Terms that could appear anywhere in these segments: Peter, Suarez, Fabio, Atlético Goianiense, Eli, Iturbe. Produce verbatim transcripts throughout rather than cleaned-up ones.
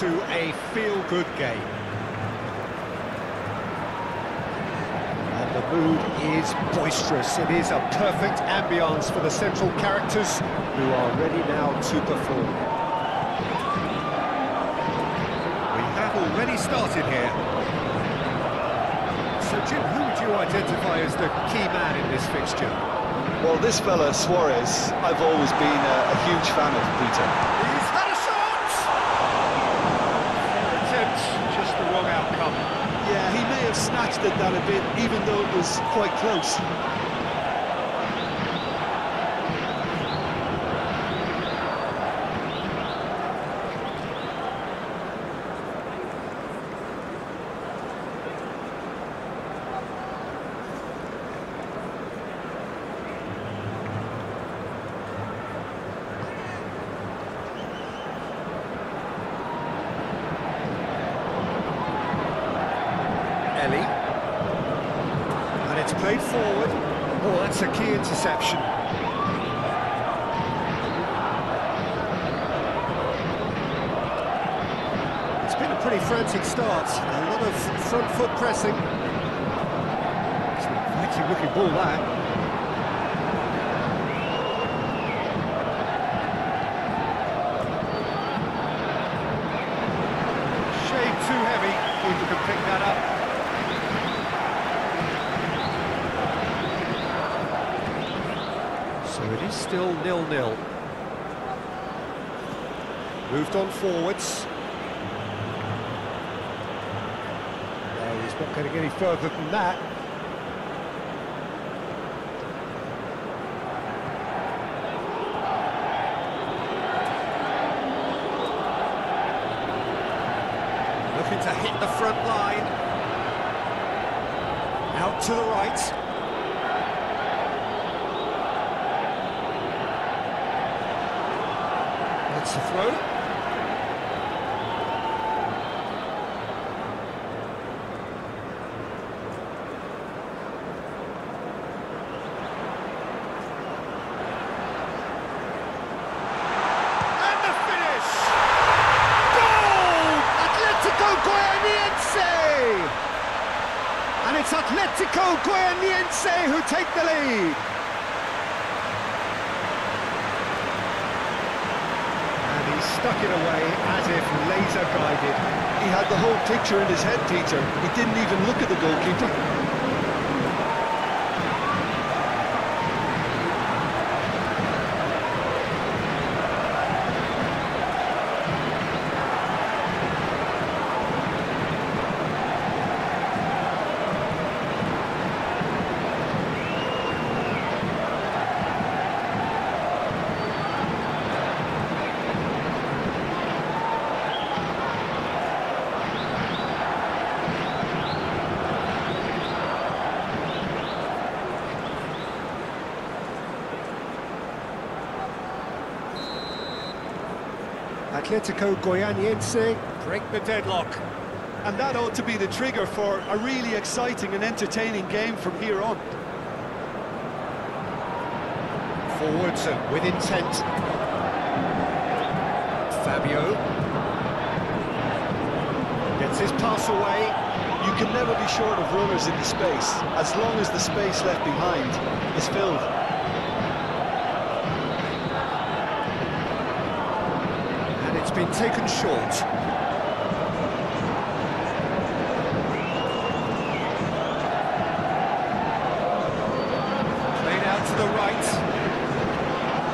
to a feel-good game. And the mood is boisterous. It is a perfect ambience for the central characters who are ready now to perform. We have already started here. So, Jim, who would you identify as the key man in this fixture? Well, this fella, Suarez, I've always been a, a huge fan of Peter. He's had a shot! Attempt, just the wrong outcome. Yeah, he may have snatched at that a bit, even though it was quite close. Eli. And it's played forward. Oh, that's a key interception. It's been a pretty frantic start. A lot of front foot pressing. It's an exciting looking ball that. Shade too heavy. Keeper can pick that up. So it is still nil nil. Moved on forwards. No, he's not going to get any further than that. Looking to hit the front line. Out to the right. It's a throw. And the finish! Goal! Atlético Goianiense! And it's Atlético Goianiense who take the lead. Stuck it away as if laser guided. He had the whole picture in his head, Peter. He didn't even look at the goalkeeper. Atlético Goianiense break the deadlock. And that ought to be the trigger for a really exciting and entertaining game from here on. Forwards and with intent. Fabio gets his pass away. You can never be short of runners in the space, as long as the space left behind is filled. It's been taken short. Played out to the right.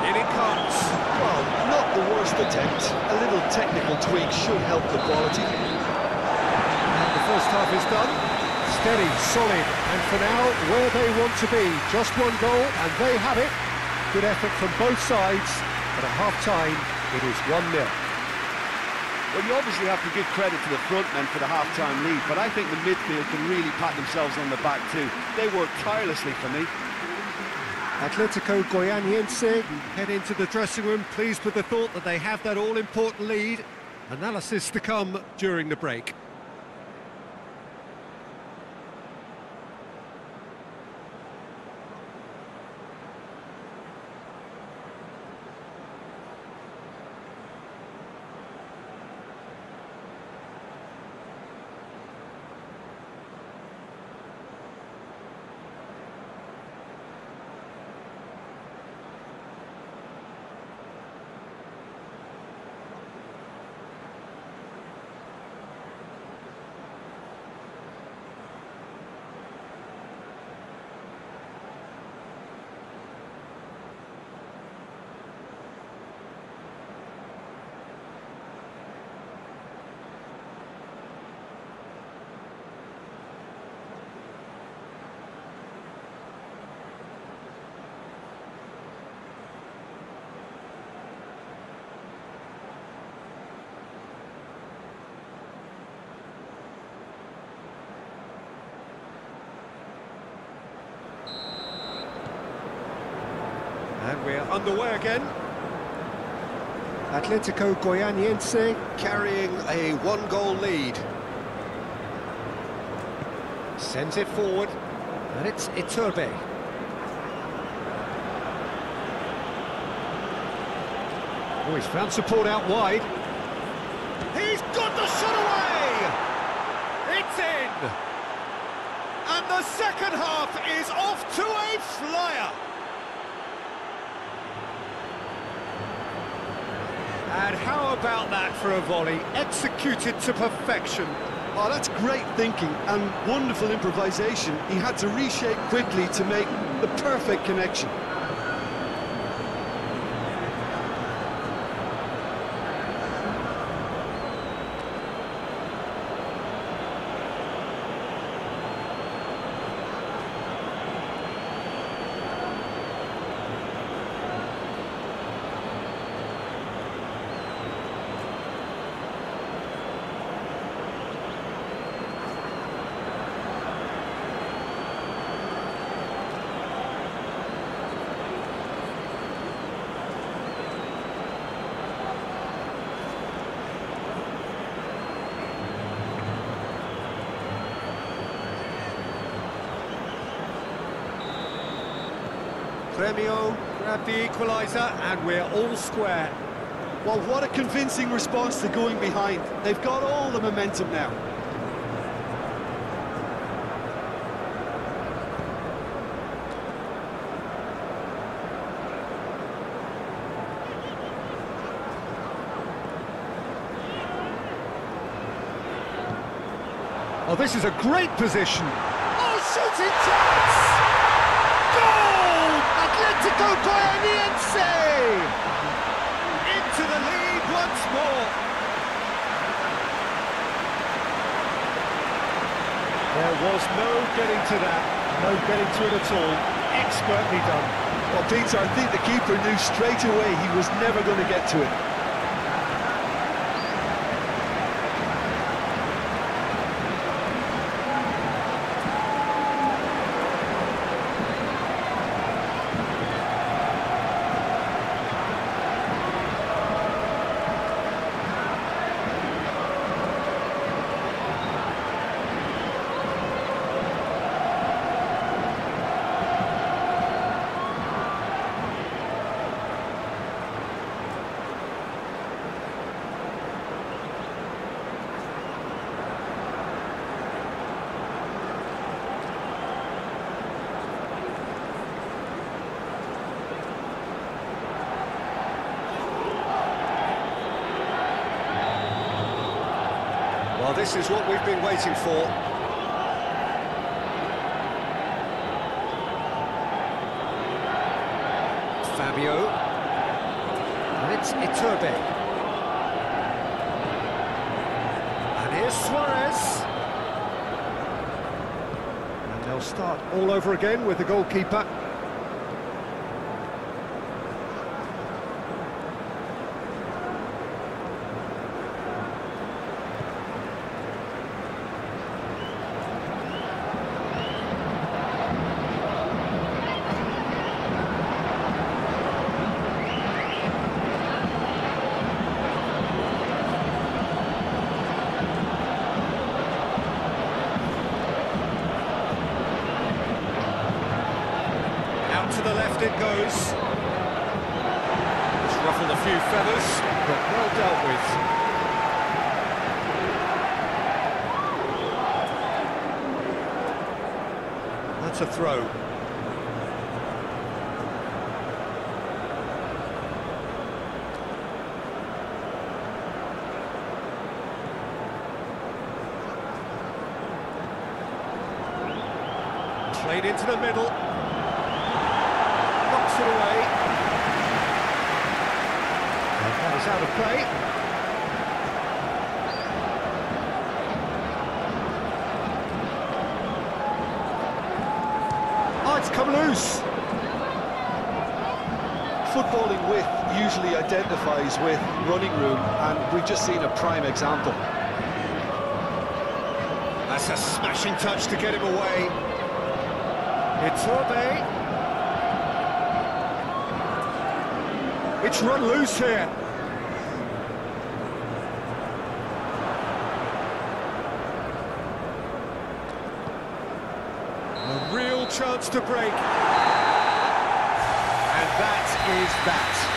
In it comes. Well, not the worst attempt. A little technical tweak should help the quality. And the first half is done. Steady, solid, and for now, where they want to be. Just one goal, and they have it. Good effort from both sides. But at half-time, it is one nil. Well, you obviously have to give credit to the front men for the half-time lead, but I think the midfield can really pat themselves on the back too. They work tirelessly for me. Atlético Goianiense head into the dressing room, pleased with the thought that they have that all-important lead. Analysis to come during the break. We're underway again. Atlético Goianiense carrying a one-goal lead. Sends it forward, and it's Iturbe. Oh, he's found support out wide. He's got the shot away! It's in! And the second half is off to a flyer. And how about that for a volley? Executed to perfection. Oh, that's great thinking and wonderful improvisation. He had to reshape quickly to make the perfect connection. Premio grabbed the equaliser, and we're all square. Well, what a convincing response to going behind. They've got all the momentum now. Oh, this is a great position. Oh, shooting chance! Atlético Goianiense into the lead once more. There was no getting to that, no getting to it at all. Expertly done. Well, Peter, I think the keeper knew straight away he was never going to get to it. Well, this is what we've been waiting for. Fabio. And it's Iturbe. And here's Suarez. And they'll start all over again with the goalkeeper. To the left it goes. It's ruffled a few feathers, but well dealt with. That's a throw. Played into the middle. Away. And that is out of play. Oh, it's come loose. Footballing width usually identifies with running room, and we've just seen a prime example. That's a smashing touch to get him away. It's Iturbe. It's run loose here. A real chance to break. And that is that.